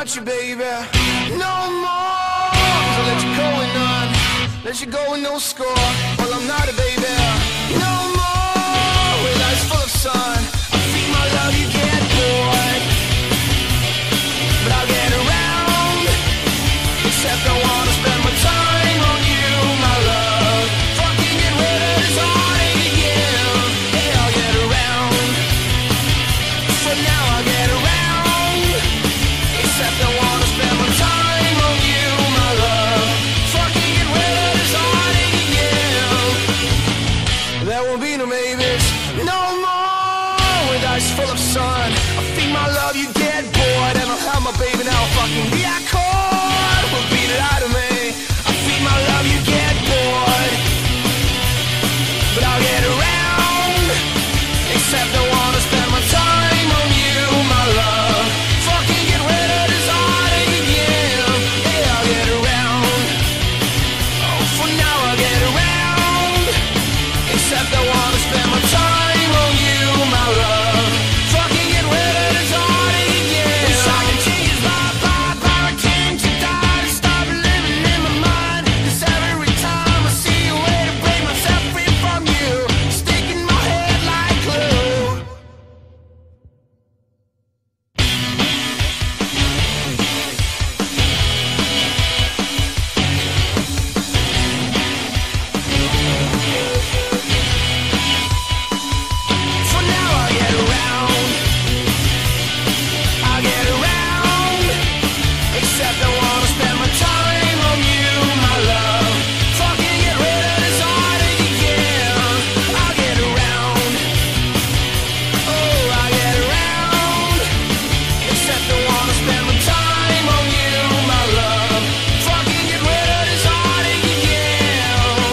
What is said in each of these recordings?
not you, baby. No more. So let you go and on. Let you go and no score. Well, I'm not a baby. No more. With eyes full of sun, I think my love you get bored. But I'll get around. Except I wanna spend my time on you, my love. Fucking get rid of this heartache again. Hey, I'll get around. For now, I'll get around. Except I wanna spend my time on you, my love. Fucking get rid of this heartache again. There won't be no maybes, no more. With eyes full of sun, I think my love you get bored. And I'll have my baby now, fucking be I caught. Will be out of me. I think my love you get bored. But I'll get around. Except I wanna spend my time on you, my love. Fucking get rid of this heartache again. Hey, I'll get around. Oh, for now I'll get around. Except I wanna spend my time on you, my love. Fucking get rid of this heartache again. Wish I could change my vibe, but I can't. You die to stop living in my mind. 'Cause every time I see a way to break myself free from you, sticking my head like glue. For now I'll get around. I'll get around. Except I wanna spend my time on you, my love. Fucking get rid of this heartache again. I'll get around. Oh, I'll get around. Except I wanna spend my time on you, my love. Fucking get rid of this heartache again.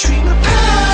Dream about